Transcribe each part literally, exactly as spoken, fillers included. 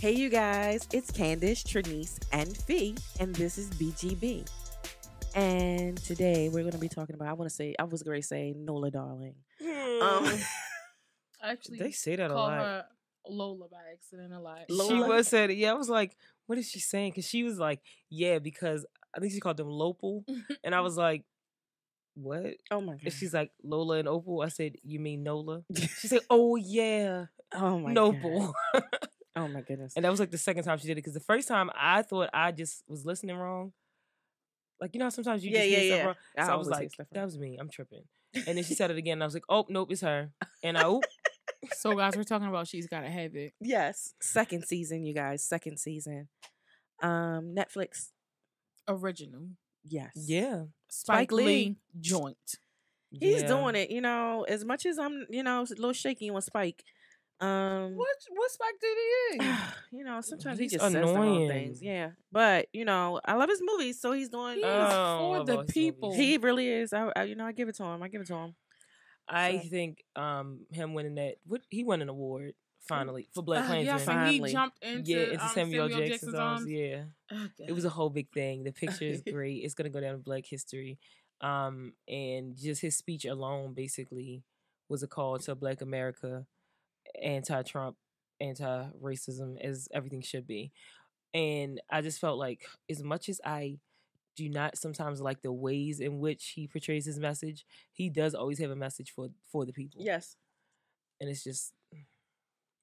Hey you guys, it's Candice, Trinice, and Fee, and this is B G B. And today we're going to be talking about, I want to say, I was going to say Nola Darling. Hmm. Um, Actually, they say that a lot. Her Lola by accident a lot. Lola? She was said, yeah, I was like, what is she saying? Because she was like, yeah, because I think she called them Lopal. And I was like, what? Oh my God. And she's like, Lola and Opal. I said, you mean Nola? She said, oh yeah. Oh my Nopal. God. Oh my goodness. And that was like the second time she did it. Because the first time I thought I just was listening wrong. Like, you know how sometimes you yeah, just yeah, hear yeah. stuff wrong? So I, I was like, that was me. I'm tripping. And then she said it again. And I was like, oh, nope, it's her. And I, oop. So guys, we're talking about She's Gotta Have It. Yes. Second season, you guys. Second season. Um, Netflix. Original. Yes. Yeah. Spike, Spike Lee. Lee joint. He's yeah. doing it. You know, as much as I'm, you know, a little shaky on Spike. Um, what what Spike did he in? You know, sometimes he's he just annoying. says the wrong things. Yeah, but you know, I love his movies, so he's doing. He oh, for the people. Movies. He really is. I, I you know, I give it to him. I give it to him. I so. think um him winning that. What he won an award finally for BlacKkKlansman. Uh, yeah, finally. He jumped into, yeah, into um, Samuel, Samuel Jackson's, Jackson's arms. arms. Yeah, okay. It was a whole big thing. The picture is great. It's gonna go down in Black history. Um, and just his speech alone basically was a call to Black America. Anti-Trump, anti-racism, as everything should be. And I just felt like, as much as I do not sometimes like the ways in which he portrays his message, he does always have a message for for the people. Yes. And it's just,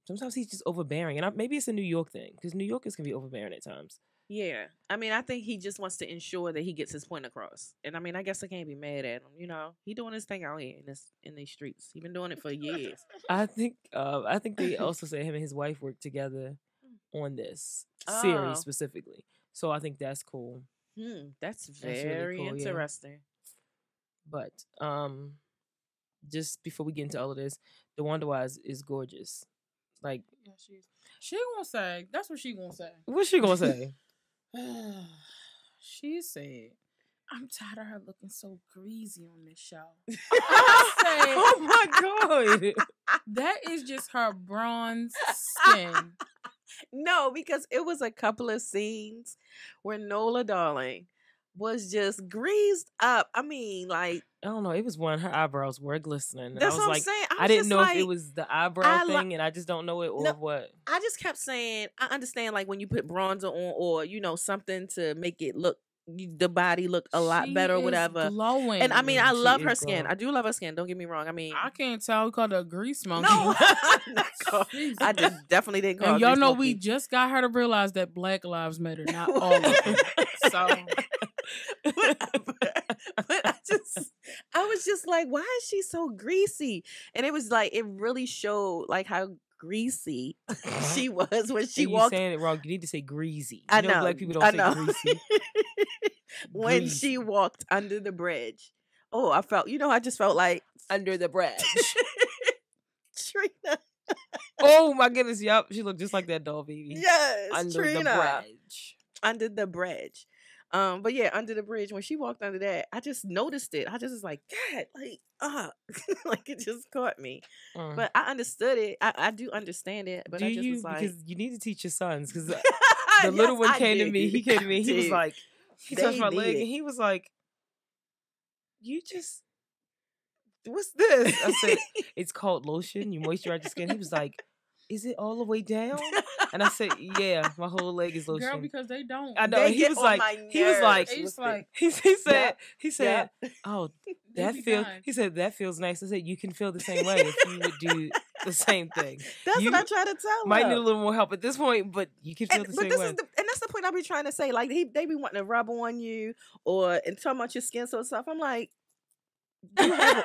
sometimes he's just overbearing. And I, maybe it's a New York thing, because New Yorkers can be overbearing at times. Yeah. I mean, I think he just wants to ensure that he gets his point across. And I mean, I guess I can't be mad at him. You know, he doing his thing out here in this in these streets. He's been doing it for years. I think uh, I think they also said him and his wife worked together on this oh. series specifically. So I think that's cool. Hmm, that's very that's really cool, interesting. Yeah. But um, just before we get into all of this, DeWanda Wise is gorgeous. Like yeah, she is. She gonna say. That's what she gonna say. What's she gonna say? She said, I'm tired of her looking so greasy on this show. I said, oh my God. That is just her bronze skin. No, because it was a couple of scenes where Nola Darling was just greased up. I mean, like. I don't know. It was one. Her eyebrows were glistening. That's I was what I'm like, saying. I'm I didn't know like, if it was the eyebrow li- thing, and I just don't know it or no, what. I just kept saying, I understand, like, when you put bronzer on or, you know, something to make it look, the body look a lot she better or whatever. Glowing. And I mean, I she love her skin. Glowing. I do love her skin. Don't get me wrong. I mean. I can't tell. We called her a grease monkey. No. called, I just definitely didn't call and her y'all know monkey. We just got her to realize that Black Lives Matter, not all of them. So. Whatever. But I just, I was just like, why is she so greasy? And it was like, it really showed like how greasy she was when she and walked. You're saying it wrong. You need to say greasy. I know. You know Black people don't I say know. Greasy. When greasy. She walked under the bridge. Oh, I felt, you know, I just felt like under the bridge. Trina. Oh my goodness. Yup. She looked just like that doll baby. Yes. Under Trina. The bridge. Under the bridge. Um, but yeah, under the bridge, when she walked under that, I just noticed it. I just was like, God, like, uh, like it just caught me. Mm. But I understood it. I, I do understand it. But do I just you, was like, because you need to teach your sons. Because the yes, little one I came did. to me. He came to me. He was like, he they touched my leg, it. And he was like, you just, what's this? I said, it's called lotion. You moisturize your skin. He was like, is it all the way down? And I said, yeah, my whole leg is lotion. Girl, because they don't. I know. They he, was like, he was like, he was like, he said, he said, yeah. oh, that feels, he said, that feels nice. I said, you can feel the same way if you would do the same thing. That's you what I try to tell him. Might her. Need a little more help at this point, but you can feel and, the but same this way. Is the, and that's the point I'll be trying to say. Like, they, they be wanting to rub on you or and talk about your skin sort of stuff. I'm like, you have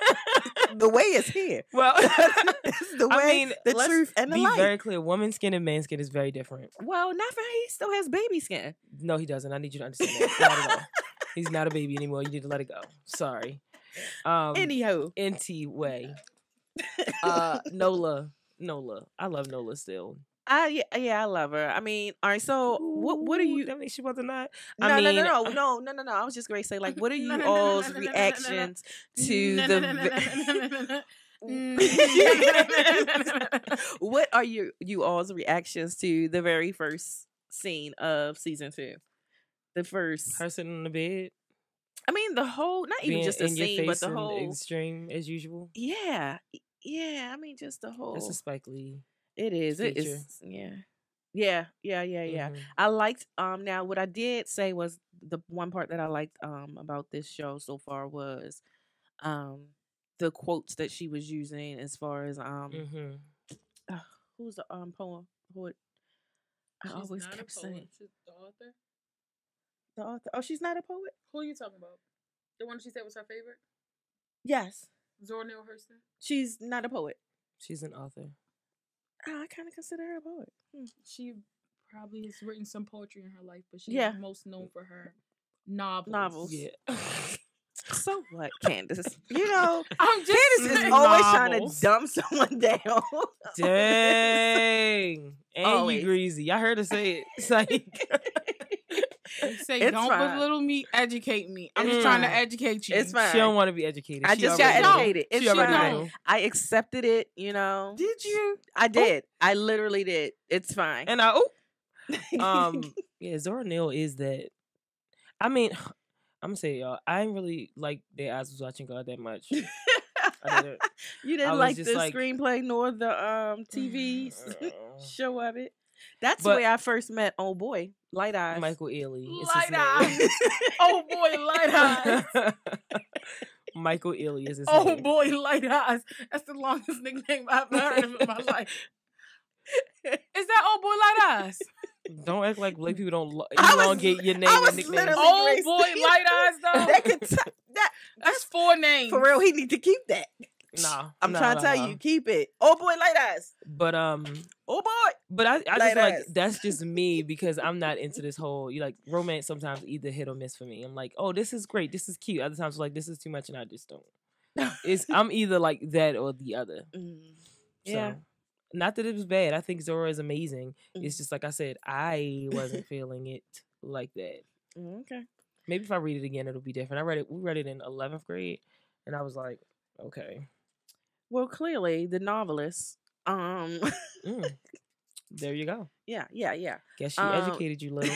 a, the way is here. Well, it's the way, I mean, the truth, and the light. Let's be very clear. Woman's skin and man's skin is very different. Well, not for he still has baby skin. No, he doesn't. I need you to understand that. Not at all. He's not a baby anymore. You need to let it go. Sorry. Um, Anywho. Anyway. Uh, Nola. Nola. I love Nola still. I, yeah, yeah, I love her. I mean, all right, so what What are you... That means she wasn't not... I no, mean, no, no, no, no, no, no, no. I was just going to say, like, what are you all's reactions to the... Mm. What are you you all's reactions to the very first scene of season two? The first her sitting on the bed. I mean, the whole, not even being just a scene, but the whole extreme as usual. Yeah, yeah. I mean, just the whole. That's a Spike Lee. It is. Feature. It is. Yeah. Yeah, yeah, yeah, yeah. Mm-hmm. I liked, um, now what I did say was the one part that I liked, um, about this show so far was, um, the quotes that she was using as far as, um, mm-hmm. uh, who's the, um, poem? Poet? I she's always kept saying. She's the author? The author. Oh, she's not a poet? Who are you talking about? The one she said was her favorite? Yes. Zora Neale Hurston? She's not a poet. She's an author. I kind of consider her a poet. Hmm. She probably has written some poetry in her life, but she's yeah. most known for her novels. Novels. Yeah. So what, Candice? You know, I'm just Candice is always novels. Trying to dumb someone down. Dang. And you greasy. I heard her say it. It's like... Say it's don't fine. Belittle me, educate me. I'm mm. just trying to educate you. It's fine. She don't want to be educated. I she just got educated. She she already I accepted it. You know. Did you? I did. Oh. I literally did. It's fine. And I. Oh. um. Yeah. Zora Neale is that. I mean, I'm gonna say y'all. I didn't really like that I was watching God that much. didn't, you didn't like the like, screenplay nor the um T V show of it. That's but, the way I first met old boy Light Eyes Michael Ely. Light Eyes, oh boy, Light Eyes. Michael Ely is his oh name. Boy, Light Eyes. That's the longest nickname I've ever heard of in my life. Is that old boy Light Eyes? Don't act like black people don't elongate was, your name. I was and literally old boy Light Eyes though. That could t that. That's four names. For real, he need to keep that. Nah, I'm nah, trying to nah, tell nah. you, keep it. Oh boy, Light Eyes. But um, oh boy. But I, I just eyes. Like that's just me because I'm not into this whole. You like romance sometimes either hit or miss for me. I'm like, oh, this is great, this is cute. Other times like this is too much, and I just don't. It's I'm either like that or the other. Mm. Yeah. So, not that it was bad. I think Zora is amazing. Mm. It's just like I said, I wasn't feeling it like that. Mm, okay. Maybe if I read it again, it'll be different. I read it. We read it in eleventh grade, and I was like, okay. Well, clearly the novelist. Um, mm. There you go. Yeah, yeah, yeah. Guess she um, educated you, little.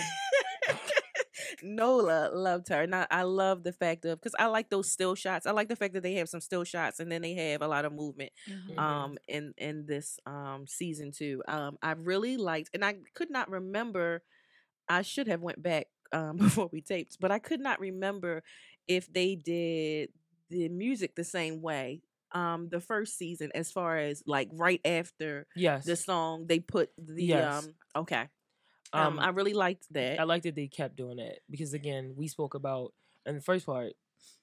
Nola loved her, and I, I love the fact of because I like those still shots. I like the fact that they have some still shots, and then they have a lot of movement. Mm-hmm. Um, in in this um season two, um, I really liked, and I could not remember. I should have went back um before we taped, but I could not remember if they did the music the same way. Um, the first season, as far as like right after yes. the song, they put the yes. um, okay. Um, um, I really liked that. I liked that they kept doing that because again, we spoke about in the first part,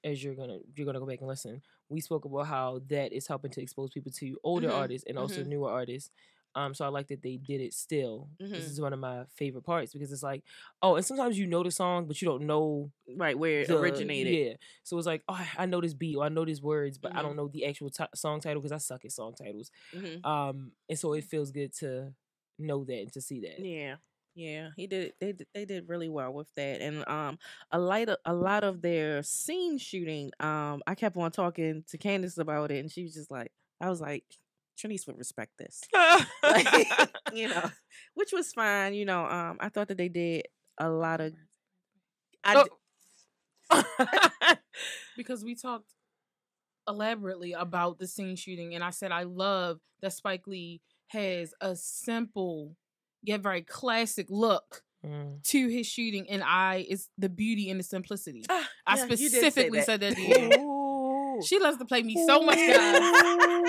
as you're gonna you're gonna go back and listen. We spoke about how that is helping to expose people to older mm-hmm. artists and also mm-hmm. newer artists. Um, so I like that they did it still. Mm-hmm. This is one of my favorite parts because it's like, oh, and sometimes you know the song, but you don't know right where it the, originated. Yeah. So it's like, oh, I know this beat or I know these words, but mm-hmm. I don't know the actual t song title because I suck at song titles. Mm-hmm. Um, and so it feels good to know that and to see that. Yeah. Yeah, he did. They they did really well with that, and um, a light of, a lot of their scene shooting. Um, I kept on talking to Candice about it, and she was just like, I was like. Trinice would respect this, like, you know, which was fine. You know, um, I thought that they did a lot of. I oh. Because we talked elaborately about the scene shooting, and I said I love that Spike Lee has a simple yet very classic look mm. to his shooting, and I it's the beauty and the simplicity. Ah, I yeah, specifically said that. Said that to you. She loves to play me so much, guys.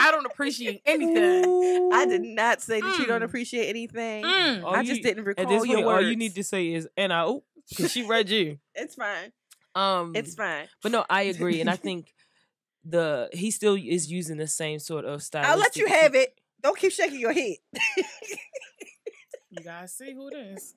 I don't appreciate anything. I did not say that mm. you don't appreciate anything. Mm. I just you, didn't recall at this point, your words. All you need to say is, and I, oh, because she read you. It's fine. Um, It's fine. But no, I agree. And I think the he still is using the same sort of style. I'll let you have it. Don't keep shaking your head. You guys see who it is.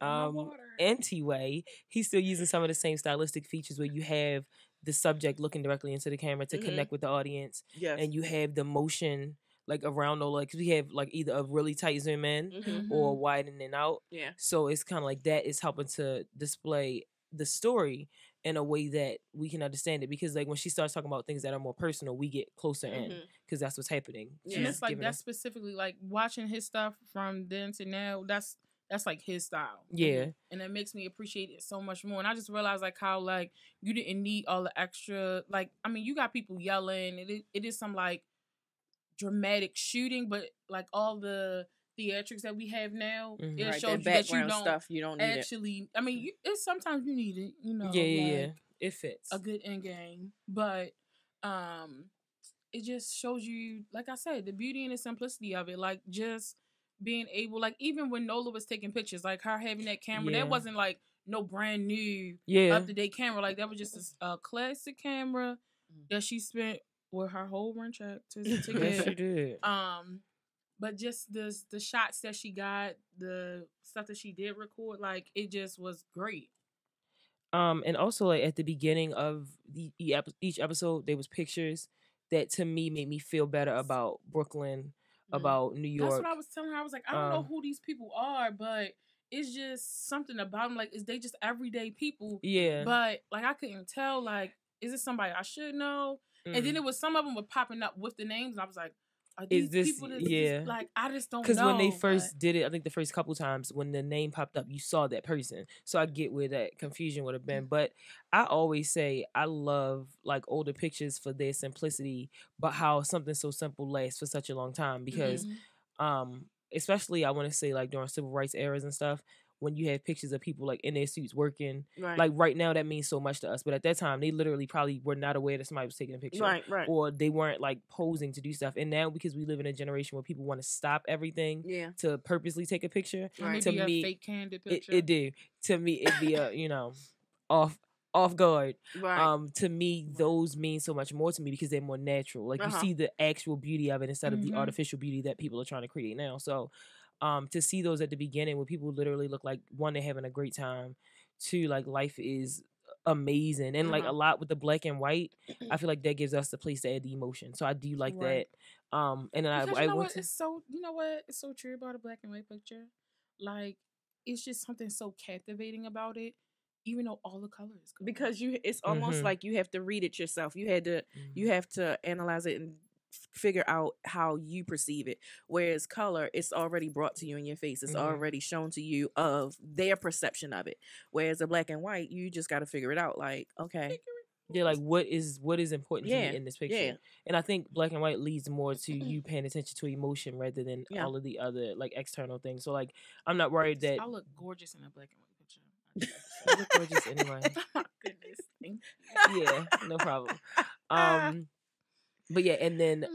Um, anyway, he's still using some of the same stylistic features where you have the subject looking directly into the camera to mm-hmm. connect with the audience. Yes. And you have the motion like around the like we have like either a really tight zoom in mm-hmm. or widening out. Yeah. So it's kind of like that is helping to display the story in a way that we can understand it. Because like when she starts talking about things that are more personal, we get closer mm-hmm. in, because that's what's happening. Yeah. And it's like that's us- specifically like watching his stuff from then to now. That's that's like his style. Yeah. And it makes me appreciate it so much more. And I just realized like how like you didn't need all the extra, like, I mean, you got people yelling. It is, it is some like dramatic shooting, but like all the theatrics that we have now, mm-hmm. it right, shows that you that you don't, stuff, you don't actually need it. I mean, you, it's sometimes you need it, you know. Yeah, yeah, like, yeah. It fits. A good end game. But um, it just shows you, like I said, the beauty and the simplicity of it. Like just being able, like even when Nola was taking pictures, like her having that camera, yeah. that wasn't like no brand new yeah. up-to-date camera. Like that was just a, a classic camera that she spent with her whole rent check to, to get. Yes, she did. Um, but just the, the shots that she got, the stuff that she did record, like it just was great. Um, and also like at the beginning of the, each episode, there was pictures that to me made me feel better about Brooklyn, about New York. That's what I was telling her. I was like, I don't um, know who these people are, but it's just something about them. Like, is they just everyday people? Yeah. But like, I couldn't tell. Like, is this somebody I should know? Mm. And then it was some of them were popping up with the names. And I was like, are these is this, people? That, yeah. This, like, I just don't know. Because when they first but... did it, I think the first couple times when the name popped up, you saw that person. So I get where that confusion would have been. But I always say I love like older pictures for their simplicity, but how something so simple lasts for such a long time. Because, mm-hmm. um, especially I want to say like during civil rights eras and stuff, when you have pictures of people like in their suits working, right. like right now that means so much to us. But at that time, they literally probably were not aware that somebody was taking a picture, right, right. or they weren't like posing to do stuff. And now because we live in a generation where people want to stop everything yeah. to purposely take a picture, right. to me, a fake candid picture. It, it do to me it be a you know off off guard. Right. Um, to me, those mean so much more to me because they're more natural. Like uh-huh. you see the actual beauty of it instead of mm-hmm. the artificial beauty that people are trying to create now. So. Um, to see those at the beginning where people literally look like, one, they're having a great time, two, like, life is amazing. And, like, uh-huh. a lot with the black and white, I feel like that gives us the place to add the emotion. So I do like right. that. Um, and then because I, you know I what? To... It's so, you know what? It's so true about a black and white picture. Like, it's just something so captivating about it, even though all the colors. Because you, it's almost mm-hmm. like you have to read it yourself. You had to, mm-hmm. you have to analyze it and figure out how you perceive it, whereas color, it's already brought to you in your face, it's mm-hmm. already shown to you of their perception of it, whereas a black and white, you just got to figure it out, like, okay, yeah, like what is what is important yeah. to me in this picture. Yeah. And I think black and white leads more to you paying attention to emotion rather than yeah. all of the other like external things. So like I'm not worried that I look gorgeous in a black and white picture. I look gorgeous anyway. Oh, goodness. Yeah, no problem. um But yeah, and then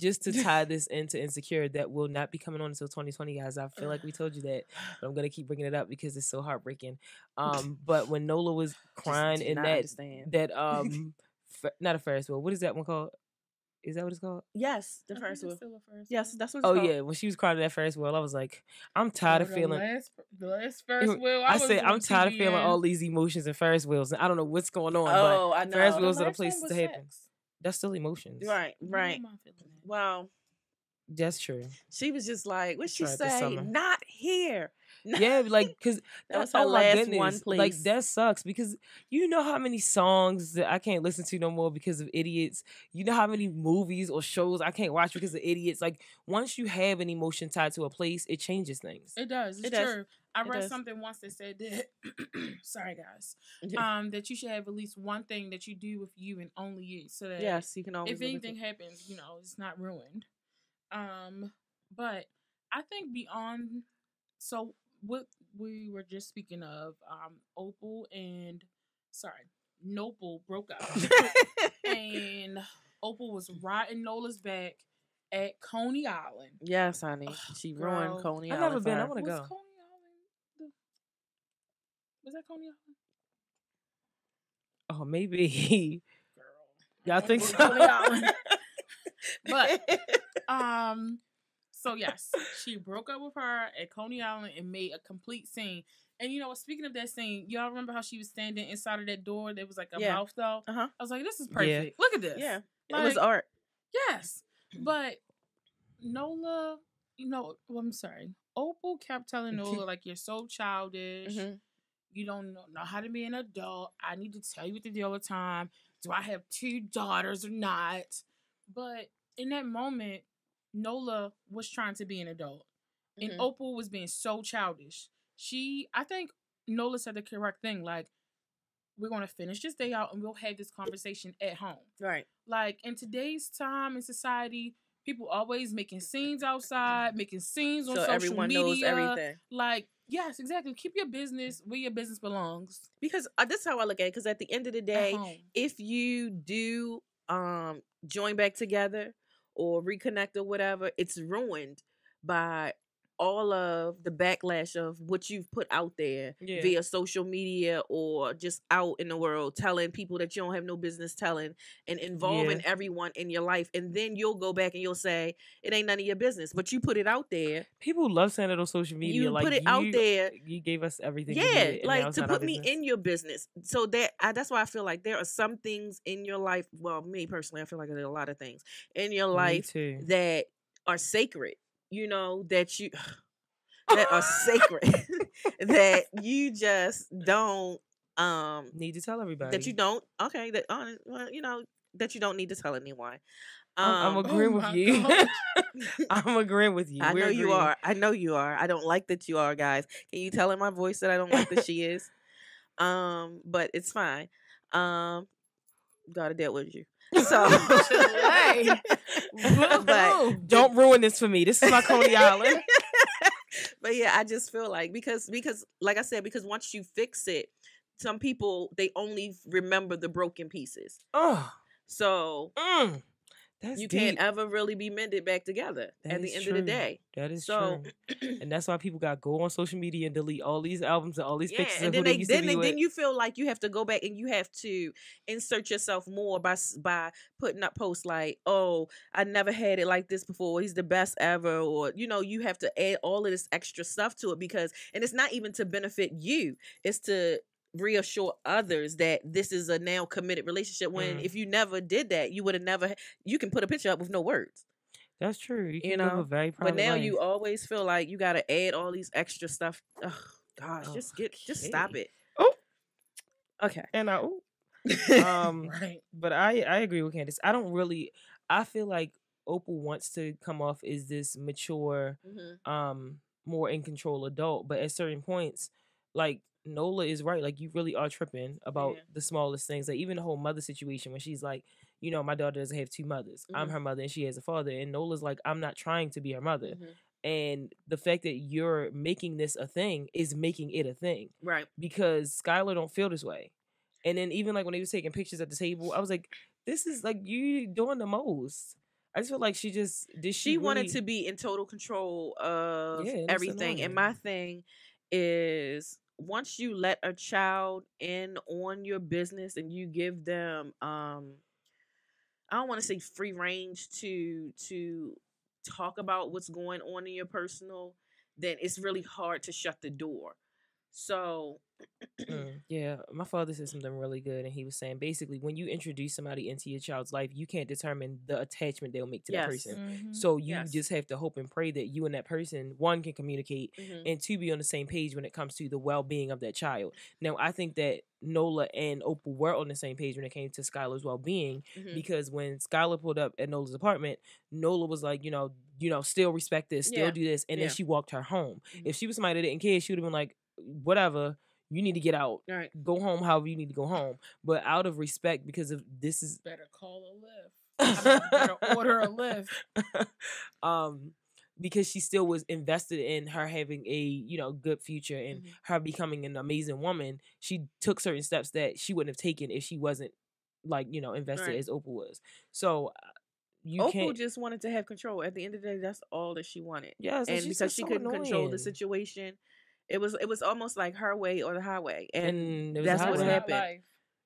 just to tie this into Insecure, that will not be coming on until twenty twenty, guys. I feel like we told you that, but I'm going to keep bringing it up because it's so heartbreaking. Um, but when Nola was crying in that, understand. that um, fer- not a Ferris wheel, what is that one called? Is that what it's called? Yes, the Ferris wheel. Yes, that's what it's oh, called. Oh, yeah, when she was crying in that Ferris wheel, I was like, I'm tired oh, of the feeling. Last, the last Ferris wheel, I, I said, I'm tired T V of feeling and... all these emotions in Ferris wheels. And I don't know what's going on, oh, but I know. Ferris wheels are the place to happen. Sex. That's still emotions. Right, right. Wow. That's true. She was just like, what'd she say? Not here. Yeah, like, because that was her last one, please. Like, that sucks because you know how many songs that I can't listen to no more because of idiots. You know how many movies or shows I can't watch because of idiots. Like, once you have an emotion tied to a place, it changes things. It does. It's true. I read something once that said that, sorry guys, um, that you should have at least one thing that you do with you and only you, so that yes, you can always if anything happens, you know, it's not ruined. Um, but I think beyond, so what we were just speaking of, um, Opal and, sorry, Nopal broke up. And Opal was riding Nola's back at Coney Island. Yes, honey. Ugh, she ruined girl. Coney I've Island. I've never been. I want to go. Coney Was that Coney Island? Oh, maybe. Girl. Y'all think so? Coney Island. But, um, so yes, she broke up with her at Coney Island and made a complete scene. And you know what? Speaking of that scene, y'all remember how she was standing inside of that door? There was like a yeah. mouth though. Uh-huh. I was like, this is perfect. Yeah. Look at this. Yeah. Like, it was art. Yes. But Nola, you know, well, I'm sorry. Opal kept telling Nola, like, you're so childish. Mm-hmm. You don't know how to be an adult. I need to tell you what to do all the time. Do I have two daughters or not? But in that moment, Nola was trying to be an adult. Mm-hmm. And Opal was being so childish. She, I think Nola said the correct thing. Like, we're going to finish this day out and we'll have this conversation at home. Right. Like, in today's time in society, people always making scenes outside, making scenes on so social everyone media. Knows everything. Like, yes, exactly. Keep your business where your business belongs. Because uh, that's how I look at it. Because at the end of the day, uh-huh. if you do um, join back together or reconnect or whatever, it's ruined by all of the backlash of what you've put out there yeah. via social media or just out in the world, telling people that you don't have no business telling and involving yeah. everyone in your life. And then you'll go back and you'll say, it ain't none of your business, but you put it out there. People love saying it on social media. You like, put it you, out there. You gave us everything. Yeah. Did, like to put me in your business. So that I, that's why I feel like there are some things in your life. Well, me personally, I feel like there are a lot of things in your life that are sacred. You know, that you that are sacred that you just don't um need to tell everybody that you don't okay that uh, well, you know that you don't need to tell anyone. Um, I'm, I'm agreeing oh with you. I'm agreeing with you. I We're know agreeing. you are. I know you are. I don't like that you are, guys. Can you tell in my voice that I don't like that she is? Um, but it's fine. Um, gotta deal with you. So, but don't ruin this for me. This is my Coney Island. But yeah, I just feel like because because like I said, because once you fix it, some people they only remember the broken pieces. Oh, so mm, that's you deep. Can't ever really be mended back together that at the end true. Of the day. That is so, true, and that's why people got to go on social media and delete all these albums and all these yeah, pictures. And then they, they then, they, then you feel like you have to go back and you have to insert yourself more by by putting up posts like, "Oh, I never had it like this before. He's the best ever," or you know, you have to add all of this extra stuff to it because, and it's not even to benefit you; it's to reassure others that this is a now committed relationship. When mm. if you never did that, you would have never. You can put a picture up with no words. That's true. You, can you know, very but now life. You always feel like you gotta add all these extra stuff. Ugh, gosh, oh, just get, okay. just stop it. Oh, okay. And I, um, right. But I, I agree with Candice. I don't really. I feel like Opal wants to come off as this mature, mm-hmm. um, more in control adult. But at certain points, like Nola is right. Like you really are tripping about yeah. the smallest things. Like even the whole mother situation when she's like, you know, my daughter doesn't have two mothers. Mm-hmm. I'm her mother and she has a father. And Nola's like, I'm not trying to be her mother. Mm-hmm. And the fact that you're making this a thing is making it a thing. Right. Because Skylar don't feel this way. And then even like when they was taking pictures at the table, I was like, this is like you doing the most. I just feel like she just, did she, she really... wanted to be in total control of yeah, everything. And my thing is once you let a child in on your business and you give them, um, I don't want to say free range to to talk about what's going on in your personal, then it's really hard to shut the door. So, yeah, my father said something really good, and he was saying basically when you introduce somebody into your child's life, you can't determine the attachment they'll make to yes. that person. Mm-hmm. So you yes. just have to hope and pray that you and that person, one, can communicate, mm-hmm. and two, be on the same page when it comes to the well-being of that child. Now, I think that Nola and Opal were on the same page when it came to Skylar's well-being mm-hmm. because when Skylar pulled up at Nola's apartment, Nola was like, you know, you know, still respect this, still yeah. do this, and yeah. then she walked her home. Mm-hmm. If she was somebody that didn't care, she would have been like, whatever, you need to get out. All right. Go home however you need to go home. But out of respect, because of this is... Better call a Lyft. I mean, better order a Lyft. Um, because she still was invested in her having a, you know, good future and mm-hmm. her becoming an amazing woman. She took certain steps that she wouldn't have taken if she wasn't, like, you know, invested right. as Opal was. So... You Opal can't. Just wanted to have control. At the end of the day, that's all that she wanted. Yes, and because she so couldn't annoying. Control the situation, it was it was almost like her way or the highway, and, and that's highway. What happened.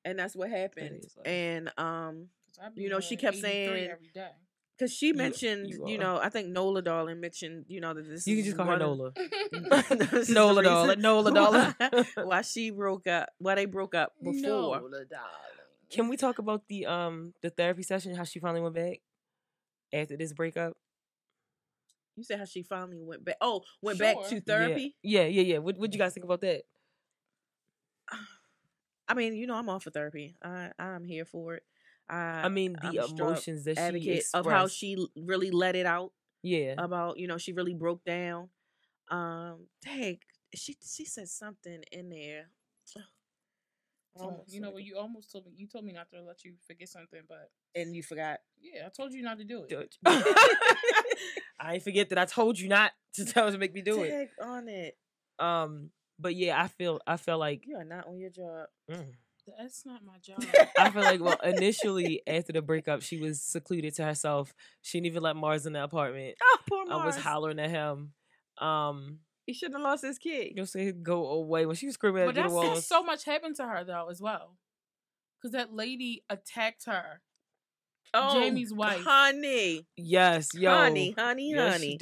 And that's what happened. And um, you know, she kept saying because she mentioned, you, you, you know, I think Nola Darling mentioned, you know, that this you can just call her Nola, Nola Darling, Nola Darling. Why, why she broke up? Why they broke up before? Nola Darling. Can we talk about the um the therapy session? How she finally went back. After this breakup, you said how she finally went back. Oh, went sure. back to therapy. Yeah, yeah, yeah. yeah. What What you guys think about that? I mean, you know, I'm all for therapy. I I'm here for it. I, I mean, the I'm emotions that she expressed. Of how she really let it out. Yeah. About, you know, she really broke down. Um, dang, she she said something in there. Oh, you know what? You almost told me. You told me not to let you forget something, but and you forgot. Yeah, I told you not to do it. Do it. I ain't forget that I told you not to tell to make me do Take it. On it. Um, but yeah, I feel I feel like you are not on your job. Mm. That's not my job. I feel like, well, initially after the breakup, she was secluded to herself. She didn't even let Mars in the apartment. Oh, poor Mars! I was hollering at him. Um. He shouldn't have lost his kid. You say go away when she was screaming at the wall. But that's so much happened to her though as well, because that lady attacked her. Oh, Jamie's wife, honey. Yes, yo, honey, honey, yes, honey.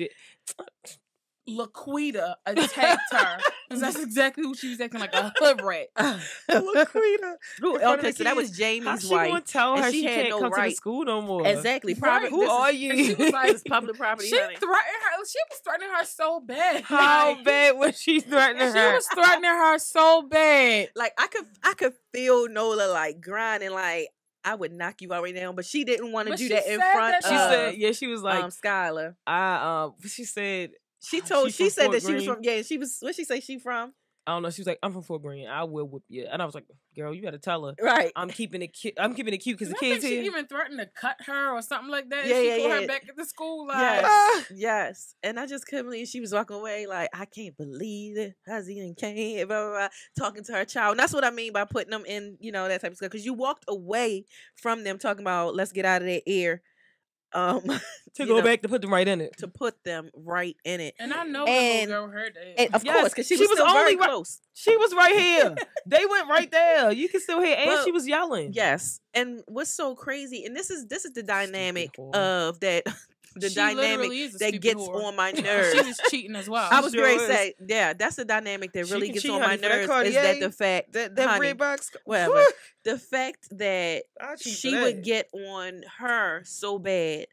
LaQuita attacked her. Because that's exactly who she was acting like, a hood rat. LaQuita. Okay, so that was Jamie's wife. She gonna tell her she, she can't no come right. to school no more. Exactly. Private, who are is, you? She was like, this public property. She threatened her. She was threatening her so bad. How like, bad was she threatening her? She was threatening her so bad. Like I could, I could feel Nola like grinding, like I would knock you out right now, but she didn't want to do that in front. That she of, said, yeah, she was like um, Skylar. I um, she said. She told. She, she said Fort that Green. She was from. Yeah, she was. What she say? She from? I don't know. She was like, "I'm from Fort Greene. I will whip you." And I was like, "Girl, you better tell her." Right. I'm keeping it. Cu- I'm keeping it cute because the kids here. She even threatened to cut her or something like that. Yeah, she yeah, pulled yeah. her back at the school. Like, yes. yes. And I just couldn't believe she was walking away. Like, I can't believe it. Huzzy and Kane, blah, blah, blah, talking to her child. And that's what I mean by putting them in, you know, that type of stuff. Because you walked away from them talking about, let's get out of their ear. Um, to go know, back to put them right in it. To put them right in it. And I know and, the whole girl heard that. And of yes, course, because she, she was, was still only very close. Right, she was right here. They went right there. You can still hear. And well, she was yelling. Yes. And what's so crazy, and this is this is the dynamic of that, the she dynamic that gets whore. On my nerves. She was cheating as well. I was sure going to say, yeah, that's the dynamic that really she gets cheat, on honey, my nerves. That is that the fact that that honey, red box, whatever. The fact that she that. Would get on her so bad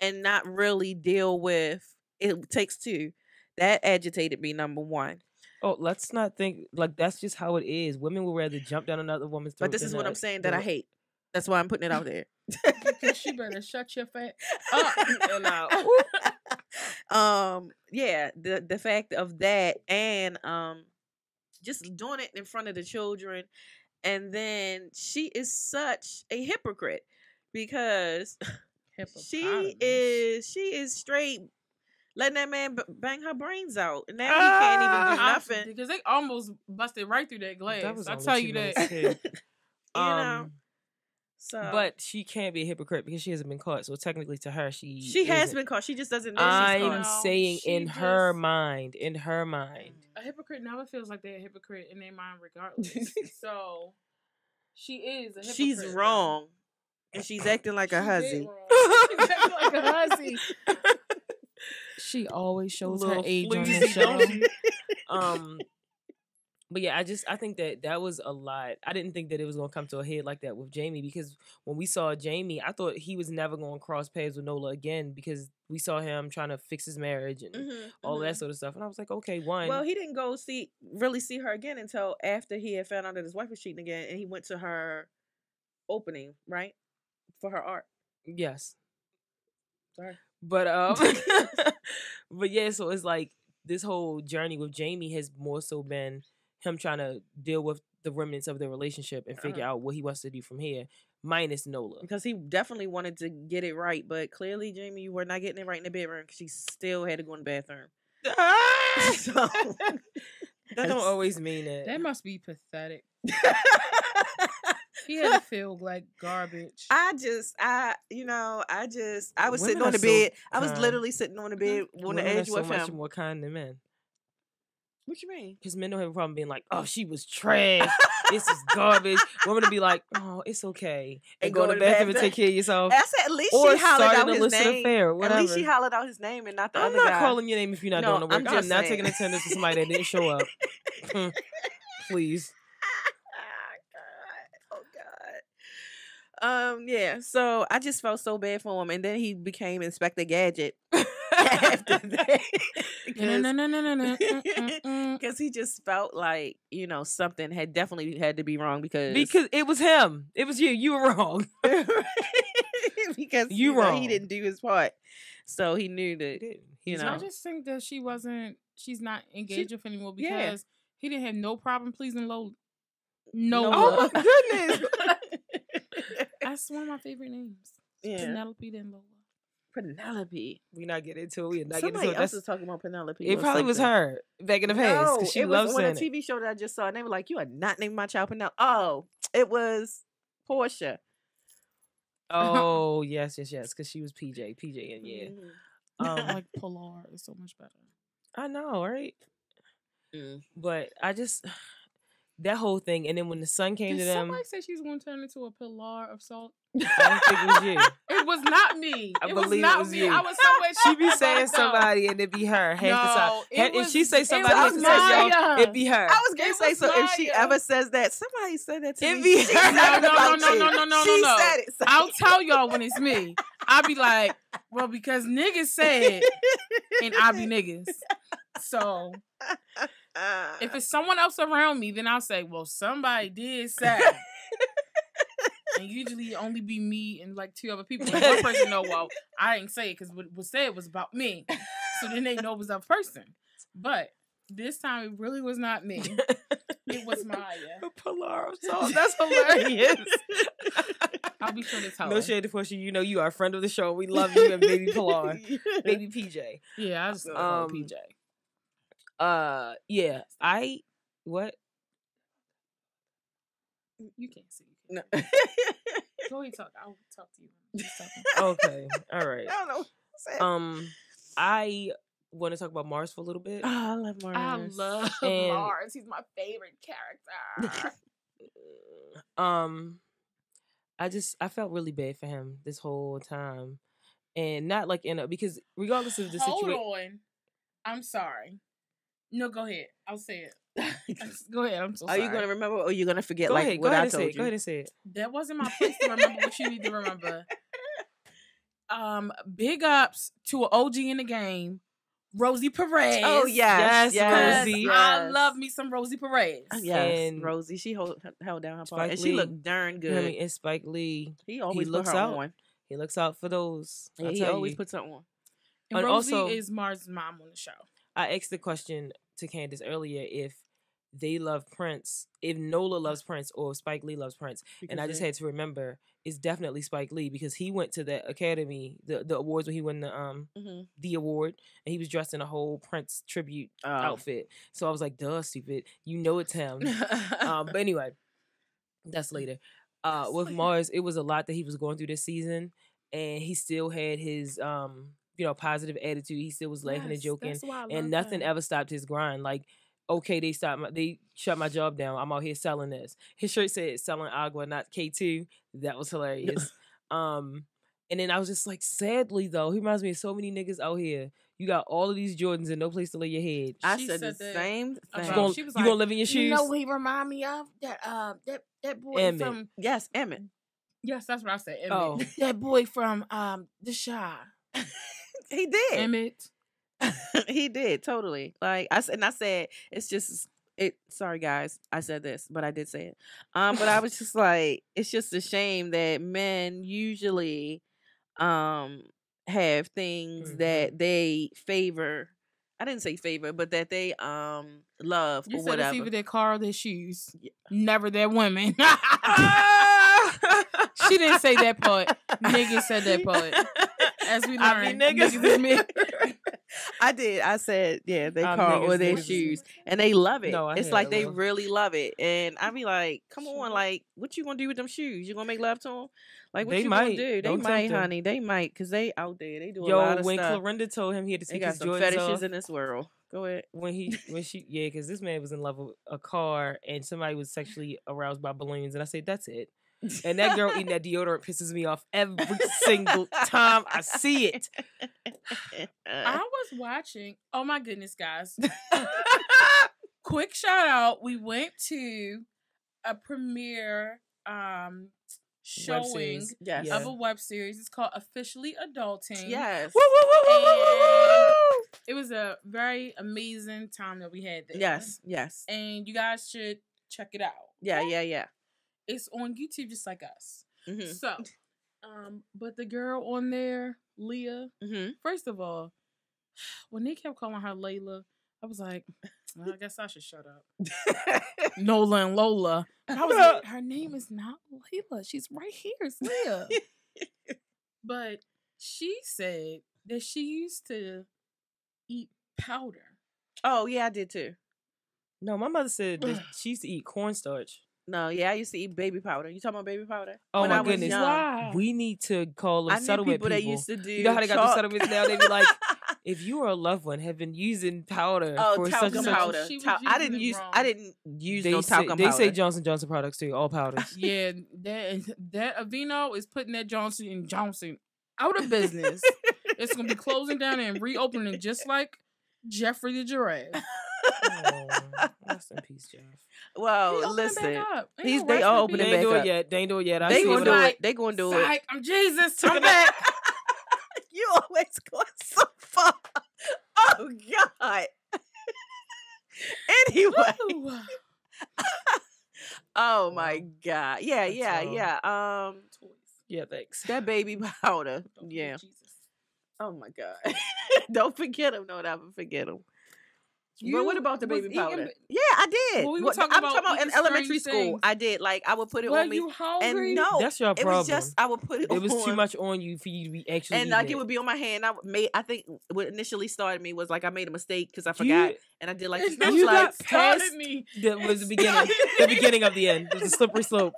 and not really deal with it takes two. That agitated me, number one. Oh, let's not think like that's just how it is. Women would rather jump down another woman's throat. But this is what I'm saying that I hate. That's why I'm putting it out there. She better shut your fat up and out. Um, yeah, the the fact of that and um just doing it in front of the children. And then she is such a hypocrite because she is she is straight letting that man b- bang her brains out. And now ah, he can't even do nothing. Honestly, because they almost busted right through that glass. That I'll tell you that. You um, know? So. But she can't be a hypocrite because she hasn't been caught. So technically to her, she She isn't. Has been caught. She just doesn't know I'm she's caught. I'm saying she in just... her mind. In her mind. A hypocrite never feels like they're a hypocrite in their mind regardless. So she is a hypocrite. She's wrong. And she's acting like a hussy. She's acting like a hussy. She always shows her age on the show. Um... But yeah, I just, I think that that was a lot. I didn't think that it was going to come to a head like that with Jamie because when we saw Jamie, I thought he was never going to cross paths with Nola again because we saw him trying to fix his marriage and mm-hmm, all mm-hmm. that sort of stuff. And I was like, okay, one. Well, he didn't go see, really see her again until after he had found out that his wife was cheating again and he went to her opening, right? For her art. Yes. Sorry. But, um, but yeah, so it's like this whole journey with Jamie has more so been him trying to deal with the remnants of their relationship and figure uh-huh. out what he wants to do from here, minus Nola. Because he definitely wanted to get it right, but clearly, Jamie, you were not getting it right in the bedroom because she still had to go in the bathroom. Ah! So, that don't always mean it. That must be pathetic. He had to feel like garbage. I just, I, you know, I just, I was women sitting on the so bed. Kind. I was literally sitting on the bed on women the edge so with him. Much more kind than men. What you mean? Because men don't have a problem being like, oh, she was trash. This is garbage. Women to be like, oh, it's okay. And, and go to the bathroom and take care of yourself. I said, at least she or hollered out his name. Affair, at least she hollered out his name and not the I'm other guy. I'm not calling your name if you're not no, doing the work. I'm, I'm not taking attendance to somebody that didn't show up. Please. Oh, God. Oh, God. Um, yeah, so I just felt so bad for him. And then he became Inspector Gadget. after that. No, no, no, no, no, no. Because he just felt like, you know, something had definitely had to be wrong because... Because it was him. It was you. You were wrong. Because you you know, wrong. He didn't do his part. So he knew that, he you know. So I just think that she wasn't, she's not engaged she, with anyone because yeah. he didn't have no problem pleasing Lola. No. Oh, my goodness. That's one of my favorite names. Yeah. Penelope and Lola. Penelope. We not get into it. We not Somebody get into it. Somebody else was talking about Penelope. It probably something. was her back in the past. No, she it was on a T V show that I just saw, and they were like, "You are not naming my child Penelope." Oh, it was Portia. Oh yes, yes, yes, because she was P J, P J, and yeah, mm-hmm. um, like Pilar is so much better. I know, right? Mm. But I just that whole thing, and then when the sun came Did to them, somebody said she was going to turn into a Pilar of salt. I don't think it was you. It was not me. I it believe was not it was me. You. I was somewhere. She be saying somebody and it be her. Half no, the time. If she say somebody, half the time, it be her. I was gonna it say was so. Maya. If she ever says that, somebody said that to it me. It be she her. No, no, no, no, no, no, no, no, no. Said it. So I'll tell y'all when it's me. I'll be like, well, because niggas say it, and I be niggas. So if it's someone else around me, then I'll say, well, somebody did say. And usually it only be me and like two other people. Like one person know, well, I didn't say it because what was said was about me. So then they know it was that person. But this time it really was not me. It was Maya. Pilar of salt. That's hilarious. I'll be sure to tell her. No shade to Portia. You know you are a friend of the show. We love you and baby Pilar. Baby P J. Yeah, I just love um, P J. Uh, yeah. I, what? You can't see. No. Go ahead, talk. I'll talk to you. Okay. All right. I don't know. Um, I want to talk about Mars for a little bit. Oh, I love Mars. I love and... Mars. He's my favorite character. um, I just I felt really bad for him this whole time, and not like in a because regardless of the situation. Hold on. I'm sorry. No, go ahead. I'll say it. Go ahead. I'm so sorry. Are you going to remember or are you going to forget go like ahead, what I told you? Go ahead and say it. That wasn't my place to remember what you need to remember. Um, big ups to an O G in the game, Rosie Perez. Oh, yes. Yes, yes Rosie. Yes. I love me some Rosie Perez. Yes. And Rosie, she hold, held down her part. And she looked darn good. You know what I mean? And Spike Lee. He always he looks put her out. on. He looks out for those. Yeah, he always you. puts her on. And, and Rosie also, is Mars' mom on the show. I asked the question to Candice earlier if they love Prince, if Nola loves Prince or if Spike Lee loves Prince. Because and I just had to remember it's definitely Spike Lee because he went to the Academy, the, the awards when he won the um mm-hmm. the award, and he was dressed in a whole Prince tribute oh. outfit. So I was like, duh, stupid. You know it's him. um, but anyway, that's later. Uh, that's with later. Mars, it was a lot that he was going through this season, and he still had his... um. you know, positive attitude. He still was laughing yes, and joking. And nothing that. ever stopped his grind. Like, okay, they stopped my, they shut my job down. I'm out here selling this. His shirt said selling agua, not K two. That was hilarious. um, and then I was just like, sadly though, he reminds me of so many niggas out here. You got all of these Jordans and no place to lay your head. I she said, said the same thing. You gonna, she was you like, gonna live in your shoes? You know what he remind me of? That uh that, that boy Emmett. from Yes, Emmett. Yes, that's what I said. Emmett. Oh. That boy from um The Chi. He did. Emmett. He did, totally. Like I said, and I said, it's just it. Sorry, guys, I said this, but I did say it. Um, but I was just like, it's just a shame that men usually, um, have things mm-hmm. that they favor. I didn't say favor, but that they um love you or said whatever. It's either their car or their shoes, yeah. never their women. She didn't say that part. Niggas said that part. As we learned, I mean, niggas. Niggas is me. I did. I said, yeah, they um, car or their shoes, and they love it. No, it's like it they love. really love it, and I be like, come on, like, what you gonna do with them shoes? You gonna make love to them? Like, what they you might. gonna do? They Don't might, honey. They might, cause they out there. They do Yo, a lot of stuff. Yo, when Clarinda told him he had to take his Jordans off. They got some fetishes off. in this world. Go ahead. When he, when she, yeah, cause this man was in love with a car, and somebody was sexually aroused by balloons, and I said, that's it. And that girl eating that deodorant pisses me off every single time I see it. I was watching. Oh my goodness, guys. Quick shout out. We went to a premiere um, showing yes. of a web series. It's called Officially Adulting. Yes. Woo, woo, woo, woo, woo, woo, woo. It was a very amazing time that we had there. Yes, yes. And you guys should check it out. Yeah, yeah, yeah. It's on YouTube just like us. Mm-hmm. So, um, but the girl on there, Leah, mm-hmm. first of all, when they kept calling her Layla, I was like, well, I guess I should shut up. Nola and Lola. And I was like, her name is not Layla. She's right here. It's Leah. But she said that she used to eat powder. Oh, yeah, I did too. No, my mother said that she used to eat cornstarch. No, yeah, I used to eat baby powder. You talking about baby powder? Oh when my I was goodness! Young. Wow. We need to call them settlement people. I knew people that used to do. You know how they chalk. Got the settlements now? They be like, if you or a loved one have been using powder oh, for such and powder. such, Tal- I didn't use. Wrong. I didn't use they no talcum powder. They say Johnson Johnson products too, all powders. Yeah, that that Aveeno is putting that Johnson and Johnson out of business. It's gonna be closing down and reopening, just like Jeffrey the Giraffe. Oh, rest in peace, Jeff. Well, listen, he's no they all open it back do it up. Yet. They ain't do it yet. I they gonna do it. They gonna do Psych. It. I'm Jesus. I'm back. You always going so far. Oh God. Anyway. Oh my God. Yeah, yeah, yeah. Um. Yeah, thanks. That baby powder. Yeah. Oh my God. Don't forget him. Don't ever forget him. You but what about the baby powder? Eating... Yeah, I did. Well, we were talking I'm about talking about in elementary school. Things. I did. Like, I would put it were on me. Were you hungry? And no. That's your problem. It was just, I would put it, it on. It was too much on you for you to be actually And like, it. it would be on my hand. I made. I think what initially started me was like, I made a mistake because I forgot. You, and I did like, you got like, past me. That was the beginning. The beginning of the end. It was a slippery slope.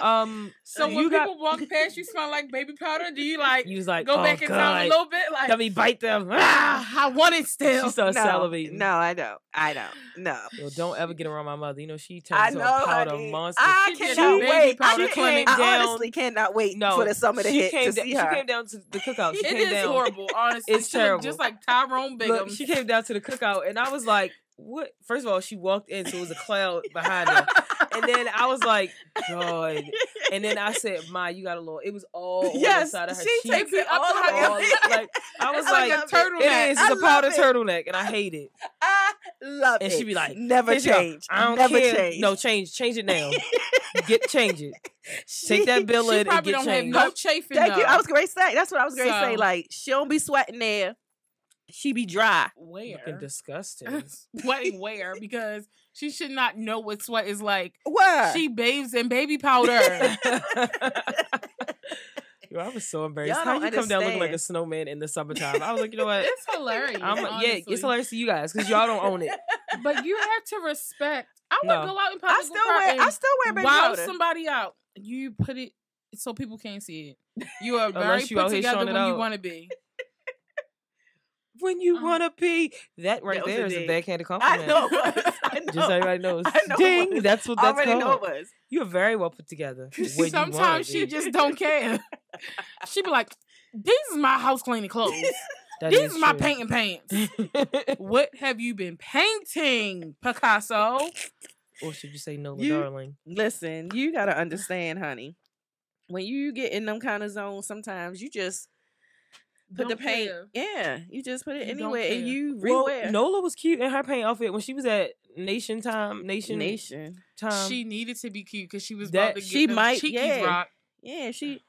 Um, so when people got... walk past, you smell like baby powder. Do you like, you was like go oh, back in time a little bit? Like, let me bite them. Ah, I want it still. She starts no, salivating. No, I don't. I don't. No. Yo, don't ever get around my mother. You know she turns into a powder monster. I she cannot wait. Powder she came, down. I honestly cannot wait no, for the summer to hit to da- see her. She came down to the cookout. She it came is down. Horrible. Honestly, it's she terrible. Just like Tyrone Bigham. Look, she came down to the cookout, and I was like, "What?" First of all, she walked in, so it was a cloud behind her. And then I was like, God. And then I said, Ma, you got a little. It was all yes, on the side of her she cheeks. Takes it all up all, like, I was I like, a turtleneck. It is. It's a powder it. Turtleneck. And I hate it. I love and it. And she'd be like, never change. I don't never care. Change. No, change. Change it now. Get Change it. She, Take that bill in and get changed. No chafing. Thank you. I was going to say. That's what I was going to so, say. Like, she don't be sweating there. She be dry. Where? Looking disgusting. Sweating where? Because she should not know what sweat is like. Where? She bathes in baby powder. Yo, I was so embarrassed. Y'all How you understand. Come down looking like a snowman in the summertime? I was like, you know what? It's hilarious. I'm like, yeah, it's hilarious to you guys because y'all don't own it. But you have to respect. I would no. go out in public. I still wear. I still wear baby powder. Wow, somebody out. You put it so people can't see it. You are very you put together when you want to be. When you um, want to pee. That right that there a is a backhanded compliment. I know it was. I know. Just everybody knows. I know Ding. It was. That's what that's I already called. Know it was. You're very well put together. Sometimes she just don't care. She be like, these is my house cleaning clothes. These is my true. Painting pants. What have you been painting, Picasso? Or should you say Nola you, Darling? Listen, you got to understand, honey. When you get in them kind of zones, sometimes you just... Put don't the paint, care. Yeah. You just put it you anywhere, and you rewear. Well, Nola was cute in her paint outfit when she was at Nation Time. Nation, Nation Time. She needed to be cute because she was that about to get she might, cheeky yeah. rock. Yeah, she.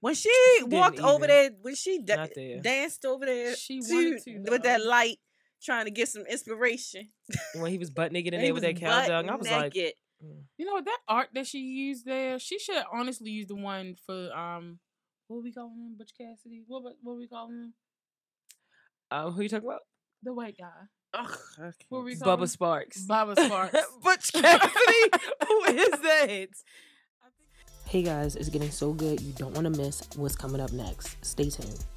When she, she walked even. Over there, when she da- there. danced over there, she wanted to, to with that light, trying to get some inspiration. When he was butt naked in there with that cow dung, I was naked. Like, mm. You know that art that she used there. She should honestly use the one for um. What we calling him? Butch Cassidy? What what we calling him? Um, who you talking about? The white guy. Ugh, okay. What we calling Bubba him? Sparks. Bubba Sparks. Butch Cassidy? Who is that? Hey guys, it's getting so good you don't want to miss what's coming up next. Stay tuned.